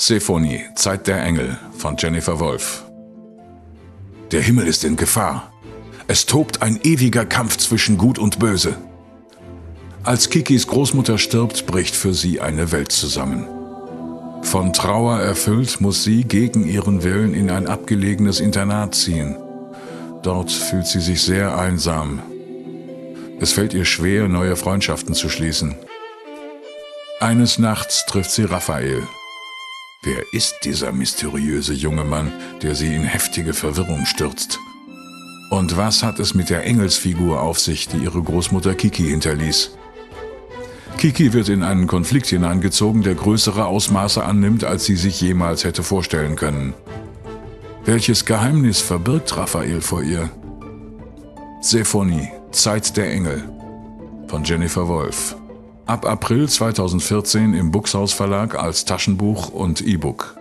Sephonie, Zeit der Engel von Jennifer Wolf. Der Himmel ist in Gefahr. Es tobt ein ewiger Kampf zwischen Gut und Böse. Als Kikis Großmutter stirbt, bricht für sie eine Welt zusammen. Von Trauer erfüllt, muss sie gegen ihren Willen in ein abgelegenes Internat ziehen. Dort fühlt sie sich sehr einsam. Es fällt ihr schwer, neue Freundschaften zu schließen. Eines Nachts trifft sie Raphael. Wer ist dieser mysteriöse junge Mann, der sie in heftige Verwirrung stürzt? Und was hat es mit der Engelsfigur auf sich, die ihre Großmutter Kiki hinterließ? Kiki wird in einen Konflikt hineingezogen, der größere Ausmaße annimmt, als sie sich jemals hätte vorstellen können. Welches Geheimnis verbirgt Raphael vor ihr? Sephonie, Zeit der Engel von Jennifer Wolf. Ab April 2014 im Bookshouse Verlag als Taschenbuch und E-Book.